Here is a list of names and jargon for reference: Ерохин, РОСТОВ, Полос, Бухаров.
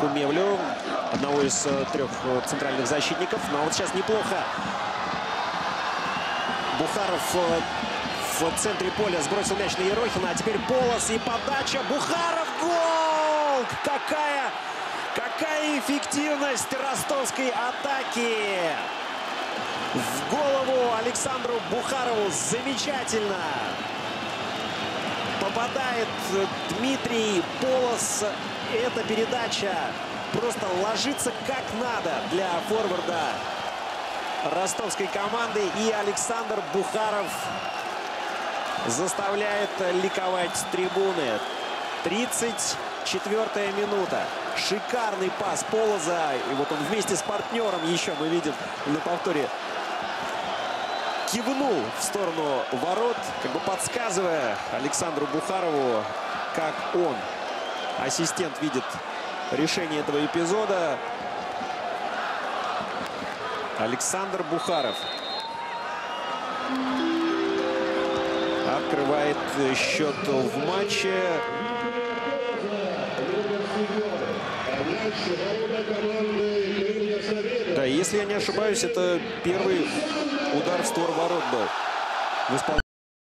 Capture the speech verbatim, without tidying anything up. Хумевлю, одного из трех центральных защитников. Но вот сейчас неплохо. Бухаров в центре поля сбросил мяч на Ерохина. А теперь Полос и подача. Бухаров. Гол! Какая, какая эффективность ростовской атаки! В голову Александру Бухарову замечательно попадает Дмитрий Полос. Эта передача просто ложится как надо для форварда ростовской команды. И Александр Бухаров заставляет ликовать с трибуны. тридцать четвёртая минута. Шикарный пас Полоза. И вот он вместе с партнером еще, мы видим на повторе, кивнул в сторону ворот, как бы подсказывая Александру Бухарову, как он, ассистент, видит решение этого эпизода. Александр Бухаров открывает счет в матче. Да, если я не ошибаюсь, это первый удар в створ ворот был.